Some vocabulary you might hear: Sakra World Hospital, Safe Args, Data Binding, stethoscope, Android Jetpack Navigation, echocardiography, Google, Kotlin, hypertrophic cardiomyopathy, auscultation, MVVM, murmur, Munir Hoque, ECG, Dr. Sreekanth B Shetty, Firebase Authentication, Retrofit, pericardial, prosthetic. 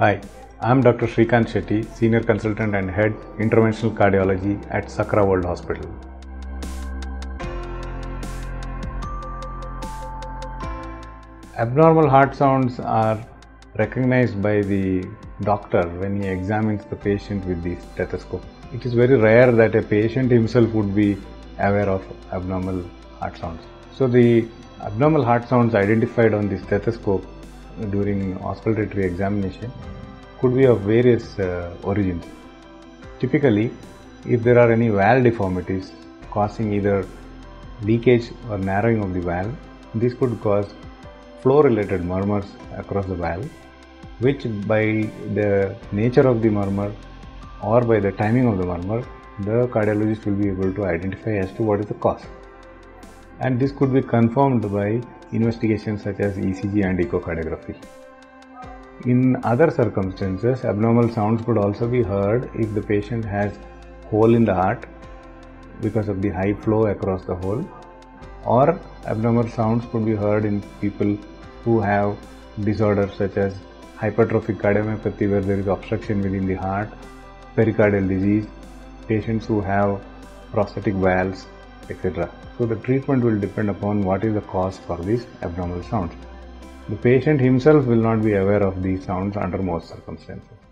Hi, I'm Dr. Sreekanth Shetty, Senior Consultant and Head, Interventional Cardiology at Sakra World Hospital. Abnormal heart sounds are recognized by the doctor when he examines the patient with the stethoscope. It is very rare that a patient himself would be aware of abnormal heart sounds. So the abnormal heart sounds identified on the stethoscope during auscultatory examination could be of various origins. Typically, if there are any valve deformities causing either leakage or narrowing of the valve, this could cause flow related murmurs across the valve, which by the nature of the murmur or by the timing of the murmur, the cardiologist will be able to identify as to what is the cause. And this could be confirmed by investigations such as ECG and echocardiography. In other circumstances, abnormal sounds could also be heard if the patient has hole in the heart because of the high flow across the hole, or abnormal sounds could be heard in people who have disorders such as hypertrophic cardiomyopathy, where there is obstruction within the heart, pericardial disease, patients who have prosthetic valves, etc. So the treatment will depend upon what is the cause for these abnormal sounds. The patient himself will not be aware of these sounds under most circumstances.